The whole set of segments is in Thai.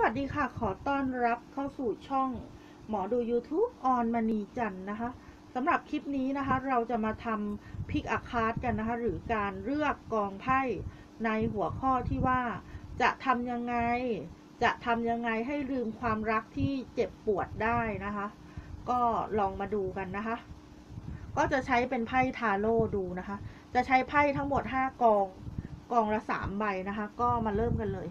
สวัสดีค่ะขอต้อนรับเข้าสู่ช่องหมอดู YouTube ออนมณีจันทร์นะคะสำหรับคลิปนี้นะคะเราจะมาทำพิกอาคาร์ดกันนะคะหรือการเลือกกองไพ่ในหัวข้อที่ว่าจะทำยังไงให้ลืมความรักที่เจ็บปวดได้นะคะก็ลองมาดูกันนะคะก็จะใช้เป็นไพ่ทาโร่ดูนะคะจะใช้ไพ่ทั้งหมด5กองกองละ3ใบนะคะก็มาเริ่มกันเลย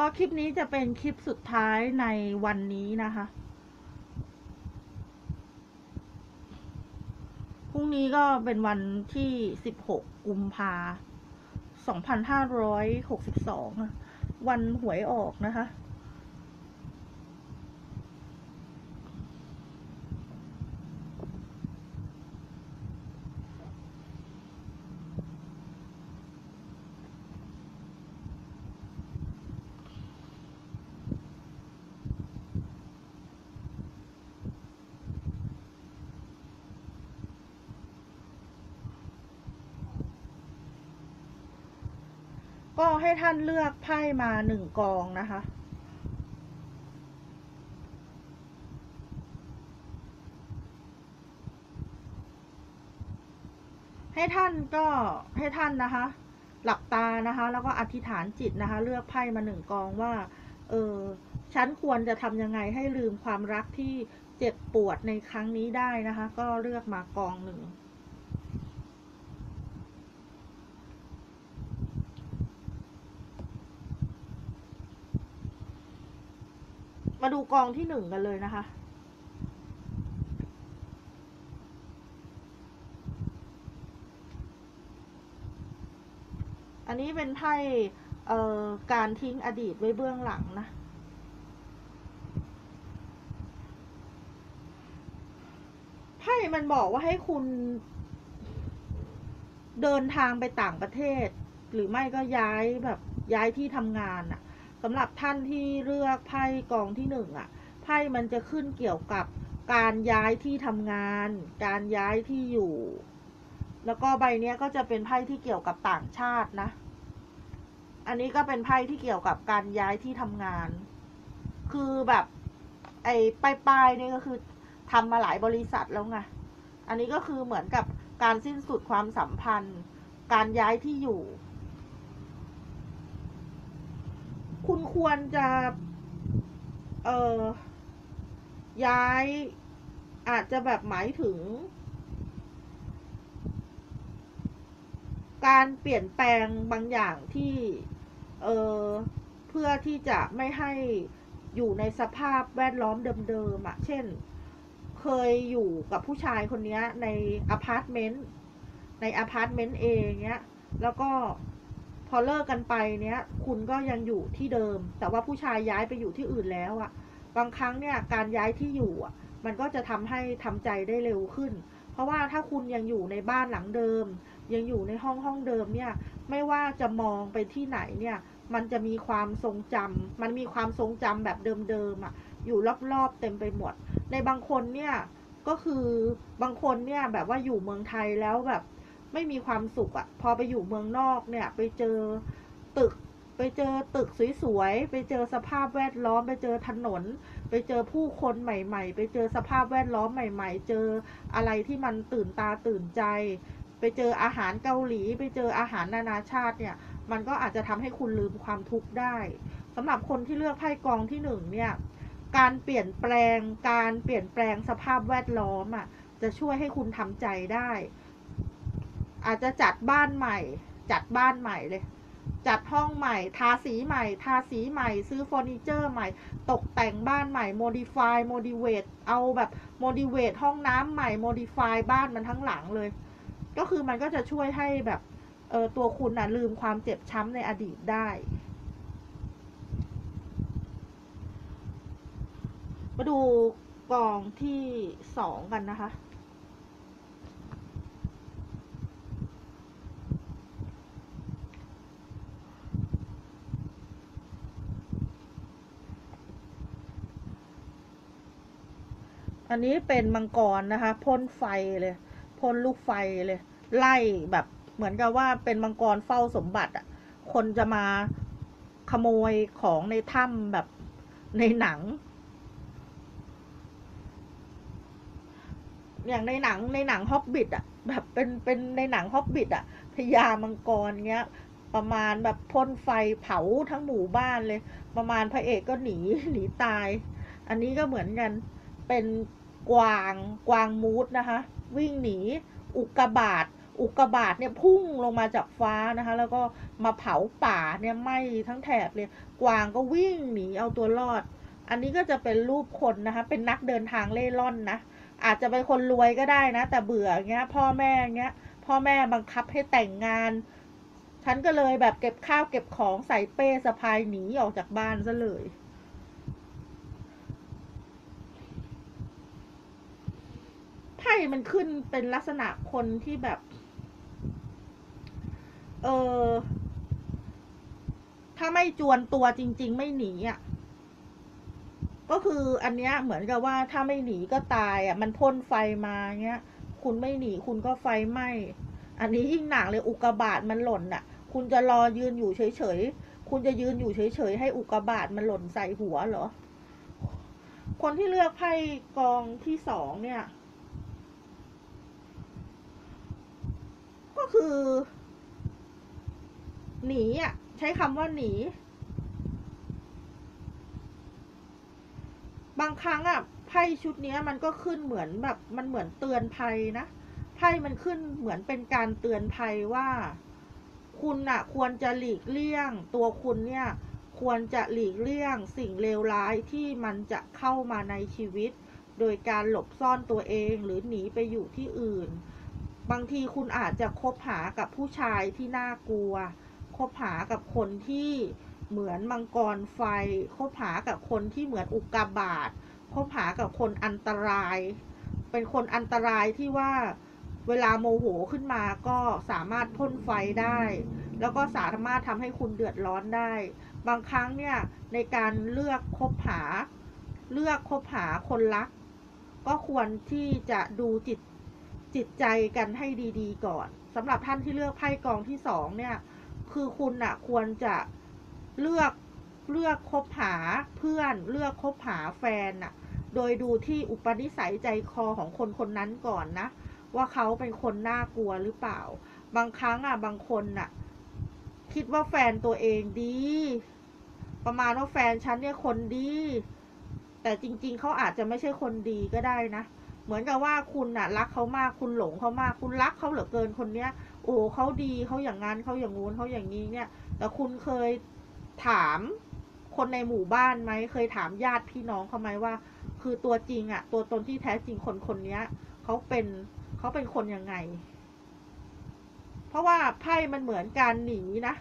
ก็คลิปนี้จะเป็นคลิปสุดท้ายในวันนี้นะคะพรุ่งนี้ก็เป็นวันที่16กุมภา2562วันหวยออกนะคะก็ให้ท่านเลือกไพ่มา1กองนะคะให้ท่านนะคะหลับตานะคะแล้วก็อธิษฐานจิตนะคะเลือกไพ่มา1กองว่าฉันควรจะทำยังไงให้ลืมความรักที่เจ็บปวดในครั้งนี้ได้นะคะก็เลือกมากองหนึ่งมาดูกองที่1กันเลยนะคะอันนี้เป็นไพ่การทิ้งอดีตไว้เบื้องหลังนะไพ่มันบอกว่าให้คุณเดินทางไปต่างประเทศหรือไม่ก็ย้ายที่ทำงานอะสำหรับท่านที่เลือกไพ่กองที่1อ่ะไพ่มันจะขึ้นเกี่ยวกับการย้ายที่ทำงานการย้ายที่อยู่แล้วก็ใบเนี้ยก็จะเป็นไพ่ที่เกี่ยวกับต่างชาตินะอันนี้ก็เป็นไพ่ที่เกี่ยวกับการย้ายที่ทำงานคือแบบไอ้ป้ายนี่ก็คือทำมาหลายบริษัทแล้วไงอันนี้ก็คือเหมือนกับการสิ้นสุดความสัมพันธ์การย้ายที่อยู่คุณควรจะย้ายอาจจะแบบหมายถึงการเปลี่ยนแปลงบางอย่างที่เพื่อที่จะไม่ให้อยู่ในสภาพแวดล้อมเดิมๆอะเช่นเคยอยู่กับผู้ชายคนนี้ในอพาร์ตเมนต์เองเนี้ยแล้วก็พอเลิกกันไปเนี้ยคุณก็ยังอยู่ที่เดิมแต่ว่าผู้ชายย้ายไปอยู่ที่อื่นแล้วอ่ะบางครั้งเนี่ยการย้ายที่อยู่อ่ะมันก็จะทำให้ทำใจได้เร็วขึ้นเพราะว่าถ้าคุณยังอยู่ในบ้านหลังเดิมยังอยู่ในห้องเดิมเนี่ยไม่ว่าจะมองไปที่ไหนเนี่ยมันจะมีความทรงจำมันมีความทรงจำแบบเดิมๆอ่ะอยู่รอบๆเต็มไปหมดในบางคนเนี่ยก็คือบางคนเนี่ยแบบว่าอยู่เมืองไทยแล้วแบบไม่มีความสุขอะพอไปอยู่เมืองนอกเนี่ยไปเจอตึกสวยๆไปเจอสภาพแวดล้อมไปเจอถนนไปเจอผู้คนใหม่ๆไปเจอสภาพแวดล้อมใหม่ๆเจออะไรที่มันตื่นตาตื่นใจไปเจออาหารเกาหลีไปเจออาหารนานาชาติเนี่ยมันก็อาจจะทำให้คุณลืมความทุกข์ได้สำหรับคนที่เลือกไพ่กองที่1เนี่ยการเปลี่ยนแปลงสภาพแวดล้อมอะจะช่วยให้คุณทำใจได้ อาจจะจัดบ้านใหม่เลยจัดห้องใหม่ทาสีใหม่ซื้อเฟอร์นิเจอร์ใหม่ตกแต่งบ้านใหม่โมดิฟายโมดิเวทเอาแบบโมดิเวทห้องน้ำใหม่โมดิฟายบ้านมันทั้งหลังเลยก็คือมันก็จะช่วยให้แบบตัวคุณน่ะลืมความเจ็บช้ำในอดีตได้มาดูกองที่สองกันนะคะอันนี้เป็นมังกรนะคะพ่นไฟเลยพ่นลูกไฟเลยไล่แบบเหมือนกับว่าเป็นมังกรเฝ้าสมบัติอ่ะคนจะมาขโมยของในถ้ำแบบในหนังอย่างในหนังฮอบบิทอ่ะแบบเป็นในหนังฮอบบิทอ่ะพญามังกรเงี้ยประมาณแบบพ่นไฟเผาทั้งหมู่บ้านเลยประมาณพระเอกก็หนีตายอันนี้ก็เหมือนกันเป็นกวางมูดนะคะวิ่งหนีอุกกาบาตเนี่ยพุ่งลงมาจากฟ้านะคะแล้วก็มาเผาป่าเนี่ยไหม้ทั้งแถบเลยกวางก็วิ่งหนีเอาตัวรอดอันนี้ก็จะเป็นรูปคนนะคะเป็นนักเดินทางเล่ร่อนนะอาจจะเป็นคนรวยก็ได้นะแต่เบื่อเงี้ยพ่อแม่บังคับให้แต่งงานฉันก็เลยแบบเก็บข้าวเก็บของใส่เป้สะพายหนีออกจากบ้านซะเลยไพ่มันขึ้นเป็นลักษณะคนที่แบบถ้าไม่จวนตัวจริงๆไม่หนีอ่ะก็คืออันเนี้ยเหมือนกับว่าถ้าไม่หนีก็ตายอ่ะมันพ่นไฟมาเงี้ยคุณไม่หนีคุณก็ไฟไหม้อันนี้ยิ่งหนักเลยอุกกาบาตมันหล่นอ่ะคุณจะรอยืนอยู่เฉยๆให้อุกกาบาตมันหล่นใส่หัวเหรอคนที่เลือกไพ่กองที่สองเนี่ยก็คือหนีอ่ะใช้คำว่าหนีบางครั้งอ่ะไพ่ชุดนี้มันก็ขึ้นเหมือนแบบมันเหมือนเตือนภัยนะไพ่มันขึ้นเหมือนเป็นการเตือนภัยว่าคุณอ่ะควรจะหลีกเลี่ยงตัวคุณเนี่ยควรจะหลีกเลี่ยงสิ่งเลวร้ายที่มันจะเข้ามาในชีวิตโดยการหลบซ่อนตัวเองหรือหนีไปอยู่ที่อื่นบางทีคุณอาจจะคบหากับผู้ชายที่น่ากลัวคบหากับคนที่เหมือนมังกรไฟคบหากับคนที่เหมือนอุกกาบาตคบหากับคนอันตรายเป็นคนอันตรายที่ว่าเวลาโมโหขึ้นมาก็สามารถพ่นไฟได้แล้วก็สามารถทำให้คุณเดือดร้อนได้บางครั้งเนี่ยในการเลือกคบหาคนรักก็ควรที่จะดูจิตใจกันให้ดีๆก่อนสำหรับท่านที่เลือกไพ่กองที่สองเนี่ยคือคุณน่ะควรจะเลือกคบหาเพื่อนเลือกคบหาแฟนน่ะโดยดูที่อุปนิสัยใจคอของคนคนนั้นก่อนนะว่าเขาเป็นคนน่ากลัวหรือเปล่าบางครั้งอ่ะบางคนน่ะคิดว่าแฟนตัวเองดีประมาณว่าแฟนฉันเนี่ยคนดีแต่จริงๆเขาอาจจะไม่ใช่คนดีก็ได้นะเหมือนกับว่าคุณน่ะรักเขามากคุณหลงเขามากคุณรักเขาเหลือเกินคนเนี้ยโอ้เขาดีเขาอย่างนั้นเขาอย่างงู้นเขาอย่างนี้เนี่ยแต่คุณเคยถามคนในหมู่บ้านไหมเคยถามญาติพี่น้องเขาไหมว่าคือตัวจริงอ่ะตัวตนที่แท้จริงคนคนนี้เขาเป็นคนยังไงเพราะว่าไพ่มันเหมือนการหนีนะ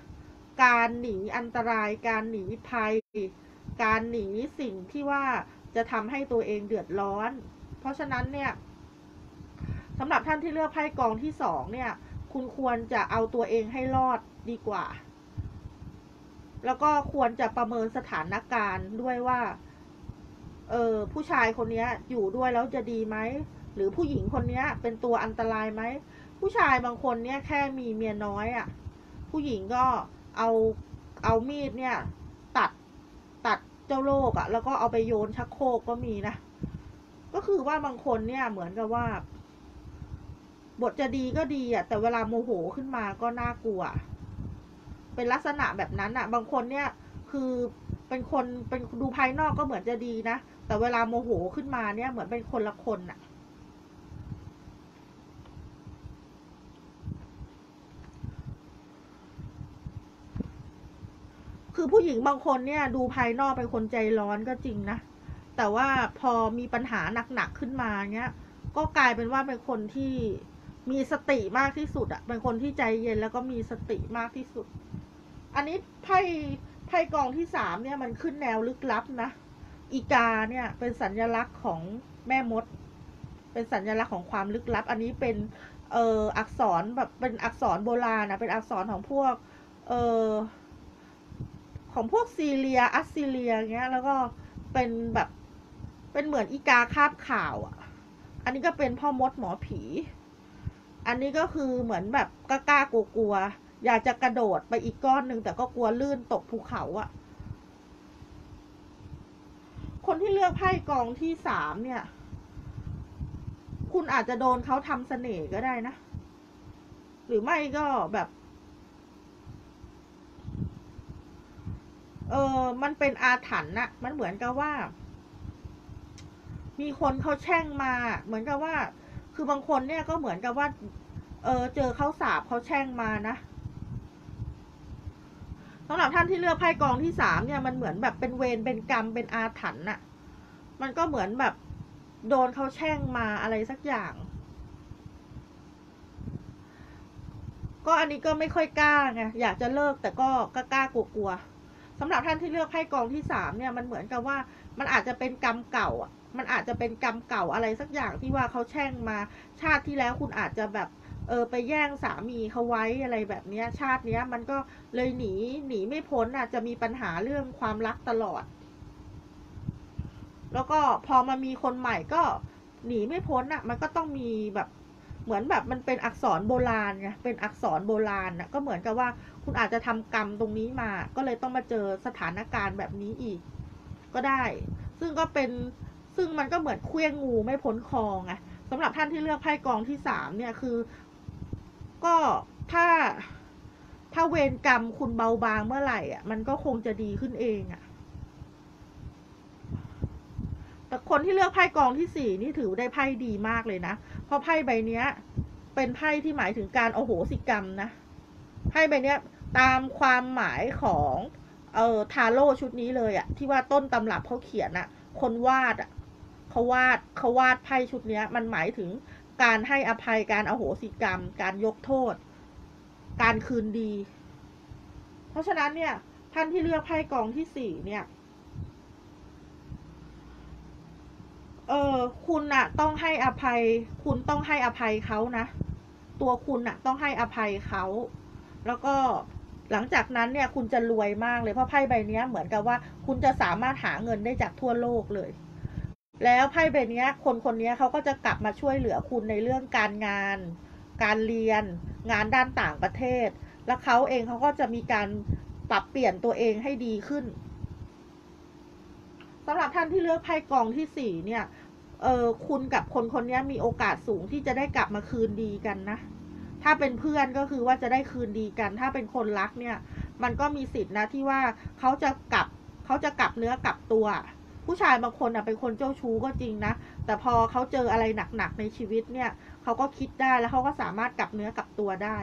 การหนีอันตรายการหนีภัยการหนีสิ่งที่ว่าจะทำให้ตัวเองเดือดร้อนเพราะฉะนั้นเนี่ยสำหรับท่านที่เลือกไพ่กองที่สองเนี่ยคุณควรจะเอาตัวเองให้รอดดีกว่าแล้วก็ควรจะประเมินสถานการณ์ด้วยว่าผู้ชายคนนี้อยู่ด้วยแล้วจะดีไหมหรือผู้หญิงคนนี้เป็นตัวอันตรายไหมผู้ชายบางคนเนี่ยแค่มีเมียน้อยอ่ะผู้หญิงก็เอามีดเนี่ยตัดเจ้าโลกอ่ะแล้วก็เอาไปโยนชักโครกก็มีนะก็คือว่าบางคนเนี่ยเหมือนกับว่าบทจะดีก็ดีอ่ะแต่เวลาโมโหขึ้นมาก็น่ากลัวเป็นลักษณะแบบนั้นอ่ะบางคนเนี่ยคือเป็นคนเป็นดูภายนอกก็เหมือนจะดีนะแต่เวลาโมโหขึ้นมาเนี่ยเหมือนเป็นคนละคนอ่ะ คือผู้หญิงบางคนเนี่ยดูภายนอกเป็นคนใจร้อนก็จริงนะแต่ว่าพอมีปัญหาหนักๆขึ้นมาเนี้ยก็กลายเป็นว่าเป็นคนที่มีสติมากที่สุดอะเป็นคนที่ใจเย็นแล้วก็มีสติมากที่สุดอันนี้ไพ่กองที่3เนี่ยมันขึ้นแนวลึกลับนะอีกาเนี่ยเป็นสัญลักษณ์ของแม่มดเป็นสัญลักษณ์ของความลึกลับอันนี้เป็นอักษรแบบเป็นอักษรโบราณนะเป็นอักษรของพวกของพวกซีเรียอัสซีเรียเงี้ยแล้วก็เป็นแบบเป็นเหมือนอีกาคาบข่าวอ่ะอันนี้ก็เป็นพ่อมดหมอผีอันนี้ก็คือเหมือนแบบกล้ากลัวอยากจะกระโดดไปอีกก้อนหนึ่งแต่ก็กลัวลื่นตกภูเขาอ่ะคนที่เลือกไพ่กองที่3เนี่ยคุณอาจจะโดนเขาทำเสน่ห์ก็ได้นะหรือไม่ก็แบบมันเป็นอาถรรพ์นะมันเหมือนกับว่ามีคนเขาแช่งมาเหมือนกับว่าคือบางคนเนี่ยก็เหมือนกับว่าเจอเขาสาบเขาแช่งมานะสำหรับท่านที่เลือกไพ่กองที่3เนี่ยมันเหมือนแบบเป็นเวรเป็นกรรมเป็นอาถรรพ์น่ะมันก็เหมือนแบบโดนเขาแช่งมาอะไรสักอย่างก็อันนี้ก็ไม่ค่อยกล้าไงอยากจะเลิกแต่ก็กล้ากลัวๆสำหรับท่านที่เลือกไพ่กองที่3เนี่ยมันเหมือนกับว่ามันอาจจะเป็นกรรมเก่าอ่ะมันอาจจะเป็นกรรมเก่าอะไรสักอย่างที่ว่าเขาแช่งมาชาติที่แล้วคุณอาจจะแบบไปแย่งสามีเขาไว้อะไรแบบนี้ชาตินี้มันก็เลยหนีไม่พ้นอ่ะจะมีปัญหาเรื่องความรักตลอดแล้วก็พอมามีคนใหม่ก็หนีไม่พ้นอ่ะมันก็ต้องมีแบบเหมือนแบบมันเป็นอักษรโบราณไงเป็นอักษรโบราณนะก็เหมือนกับว่าคุณอาจจะทำกรรมตรงนี้มาก็เลยต้องมาเจอสถานการณ์แบบนี้อีกก็ได้ซึ่งมันก็เหมือนเคลื่อนงูไม่พ้นคลองไงสำหรับท่านที่เลือกไพ่กองที่3เนี่ยคือก็ถ้าเวรกรรมคุณเบาบางเมื่อไหร่อ่ะมันก็คงจะดีขึ้นเองอ่ะแต่คนที่เลือกไพ่กองที่4นี่ถือได้ไพ่ดีมากเลยนะเพราะไพ่ใบเนี้ยเป็นไพ่ที่หมายถึงการโอโหสิกรรมนะไพ่ใบเนี้ยตามความหมายของทาโร่ชุดนี้เลยอ่ะที่ว่าต้นตำรับเขาเขียนอ่ะคนวาดอ่ะเขาวาดไพ่ชุดเนี้ยมันหมายถึงการให้อภัยการอโหสิกรรมการยกโทษการคืนดีเพราะฉะนั้นเนี่ยท่านที่เลือกไพ่กองที่4เนี่ยคุณน่ะต้องให้อภัยคุณต้องให้อภัยเขานะตัวคุณน่ะต้องให้อภัยเขาแล้วก็หลังจากนั้นเนี่ยคุณจะรวยมากเลยเพราะไพ่ใบนี้เหมือนกับว่าคุณจะสามารถหาเงินได้จากทั่วโลกเลยแล้วไพ่ใบนี้คนนี้เขาก็จะกลับมาช่วยเหลือคุณในเรื่องการงานการเรียนงานด้านต่างประเทศและเขาเองเขาก็จะมีการปรับเปลี่ยนตัวเองให้ดีขึ้นสำหรับท่านที่เลือกไพ่กองที่4เนี่ยคุณกับคนนี้มีโอกาสสูงที่จะได้กลับมาคืนดีกันนะถ้าเป็นเพื่อนก็คือว่าจะได้คืนดีกันถ้าเป็นคนรักเนี่ยมันก็มีสิทธินะที่ว่าเขาจะกลับเนื้อกลับตัวผู้ชายบางคนอ่ะเป็นคนเจ้าชู้ก็จริงนะแต่พอเขาเจออะไรหนักๆในชีวิตเนี่ยเขาก็คิดได้แล้วเขาก็สามารถกลับเนื้อกลับตัวได้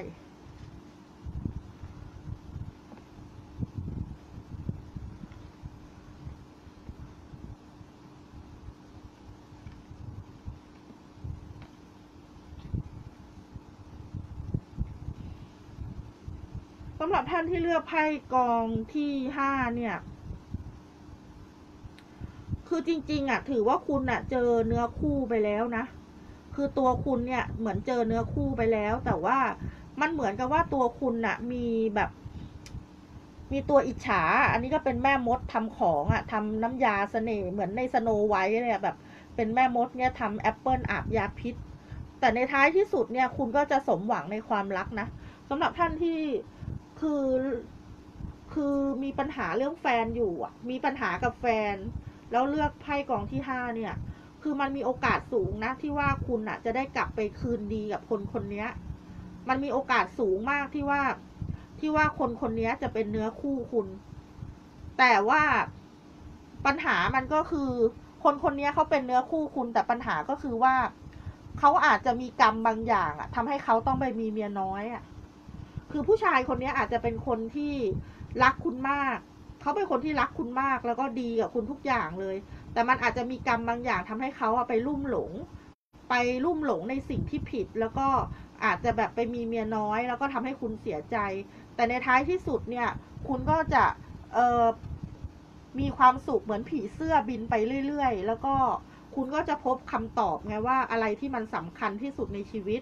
สำหรับท่านที่เลือกไพ่กองที่5เนี่ยคือจริงๆอ่ะถือว่าคุณอ่ะเจอเนื้อคู่ไปแล้วนะคือตัวคุณเนี่ยเหมือนเจอเนื้อคู่ไปแล้วแต่ว่ามันเหมือนกับว่าตัวคุณอ่ะมีแบบมีตัวอิจฉาอันนี้ก็เป็นแม่มดทำของอ่ะทำน้ำยาเสน่ห์เหมือนในสโนไวท์เลยแบบเป็นแม่มดเนี่ยทำแอปเปิลอาบยาพิษแต่ในท้ายที่สุดเนี่ยคุณก็จะสมหวังในความรักนะสำหรับท่านที่คือมีปัญหาเรื่องแฟนอยู่อ่ะมีปัญหากับแฟนแล้วเลือกไพ่กองที่5เนี่ยคือมันมีโอกาสสูงนะที่ว่าคุณอ่ะจะได้กลับไปคืนดีกับคนนี้มันมีโอกาสสูงมากที่ว่าคนนี้จะเป็นเนื้อคู่คุณแต่ว่าปัญหามันก็คือคนนี้เขาเป็นเนื้อคู่คุณแต่ปัญหาก็คือว่าเขาอาจจะมีกรรมบางอย่างอ่ะทำให้เขาต้องไปมีเมียน้อยอ่ะคือผู้ชายคนนี้อาจจะเป็นคนที่รักคุณมาก เขาเป็นคนที่รักคุณมากแล้วก็ดีกับคุณทุกอย่างเลยแต่มันอาจจะมีกรรมบางอย่างทำให้เขาไปลุ่มหลงในสิ่งที่ผิดแล้วก็อาจจะแบบไปมีเมียน้อยแล้วก็ทำให้คุณเสียใจแต่ในท้ายที่สุดเนี่ยคุณก็จะมีความสุขเหมือนผีเสื้อบินไปเรื่อยๆแล้วก็คุณก็จะพบคำตอบไงว่าอะไรที่มันสำคัญที่สุดในชีวิต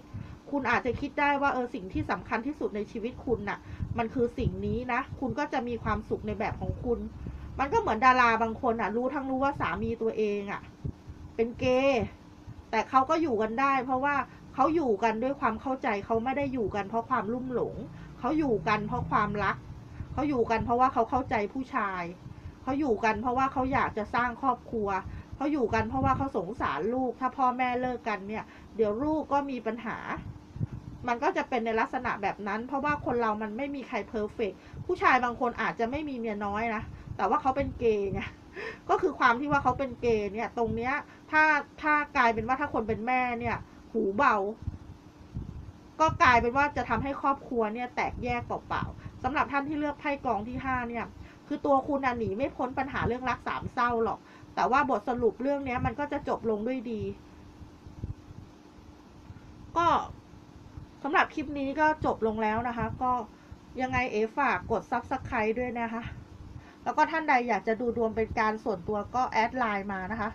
คุณอาจจะคิดได้ว่าสิ่งที่สำคัญที่สุดในชีวิตคุณน่ะมันคือสิ่งนี้นะคุณก็จะมีความสุขในแบบของคุณมันก็เหมือนดาราบางคนน่ะรู้ทั้งรู้ว่าสามีตัวเองอ่ะเป็นเกย์แต่เขาก็อยู่กันได้เพราะว่าเขาอยู่กันด้วยความเข้าใจเขาไม่ได้อยู่กันเพราะความลุ่มหลงเขาอยู่กันเพราะความรักเขาอยู่กันเพราะว่าเขาเข้าใจผู้ชายเขาอยู่กันเพราะว่าเขาอยากจะสร้างครอบครัวเขาอยู่กันเพราะว่าเขาสงสารลูกถ้าพ่อแม่เลิกกันเนี่ยเดี๋ยวลูกก็มีปัญหามันก็จะเป็นในลักษณะแบบนั้นเพราะว่าคนเรามันไม่มีใครเพอร์เฟกต์ผู้ชายบางคนอาจจะไม่มีเมียน้อยนะแต่ว่าเขาเป็นเกย์ไงก็คือความที่ว่าเขาเป็นเกย์เนี่ยตรงเนี้ยถ้ากลายเป็นว่าถ้าคนเป็นแม่เนี่ยหูเบาก็กลายเป็นว่าจะทำให้ครอบครัวเนี่ยแตกแยกเปล่าๆสำหรับท่านที่เลือกไพ่กองที่5เนี่ยคือตัวคุณหนีไม่พ้นปัญหาเรื่องรักสามเศร้าหรอกแต่ว่าบทสรุปเรื่องนี้มันก็จะจบลงด้วยดีก็สำหรับคลิปนี้ก็จบลงแล้วนะคะก็ยังไงฝากกด Subscribe ด้วยนะคะแล้วก็ท่านใดอยากจะดูดวงเป็นการส่วนตัวก็แอดไลน์มานะคะ